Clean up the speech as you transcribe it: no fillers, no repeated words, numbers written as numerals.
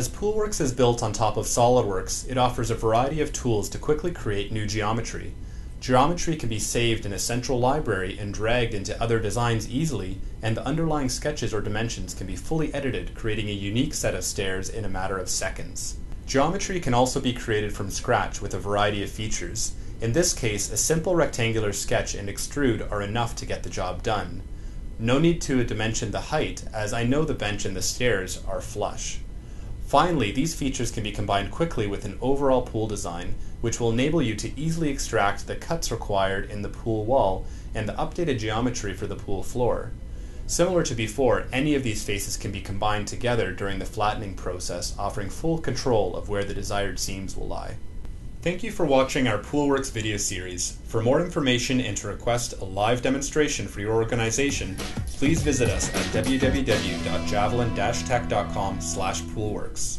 As PoolWorks is built on top of SolidWorks, it offers a variety of tools to quickly create new geometry. Geometry can be saved in a central library and dragged into other designs easily, and the underlying sketches or dimensions can be fully edited, creating a unique set of stairs in a matter of seconds. Geometry can also be created from scratch with a variety of features. In this case, a simple rectangular sketch and extrude are enough to get the job done. No need to dimension the height, as I know the bench and the stairs are flush. Finally, these features can be combined quickly with an overall pool design, which will enable you to easily extract the cuts required in the pool wall and the updated geometry for the pool floor. Similar to before, any of these faces can be combined together during the flattening process, offering full control of where the desired seams will lie. Thank you for watching our PoolWorks video series. For more information and to request a live demonstration for your organization, please visit us at www.javelin-tech.com/PoolWorks.